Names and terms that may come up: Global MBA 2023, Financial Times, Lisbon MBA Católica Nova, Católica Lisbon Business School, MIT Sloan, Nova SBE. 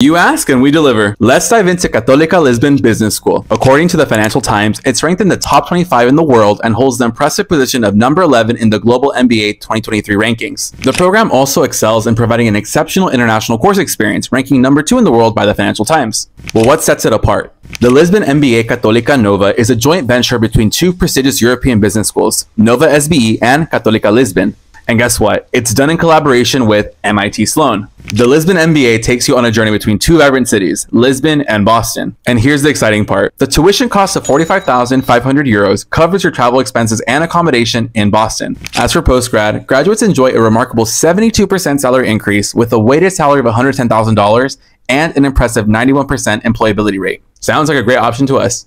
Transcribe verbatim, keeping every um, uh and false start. You ask and we deliver. Let's dive into Católica Lisbon Business School. According to the Financial Times, it's ranked in the top twenty-five in the world and holds the impressive position of number eleven in the Global M B A twenty twenty-three rankings. The program also excels in providing an exceptional international course experience, ranking number two in the world by the Financial Times. Well, what sets it apart? The Lisbon M B A Católica Nova is a joint venture between two prestigious European business schools, Nova S B E and Católica Lisbon. And guess what? It's done in collaboration with M I T Sloan. The Lisbon M B A takes you on a journey between two vibrant cities, Lisbon and Boston. And here's the exciting part. The tuition cost of forty-five thousand five hundred euros covers your travel expenses and accommodation in Boston. As for post-grad, graduates enjoy a remarkable seventy-two percent salary increase with a weighted salary of one hundred ten thousand dollars and an impressive ninety-one percent employability rate. Sounds like a great option to us.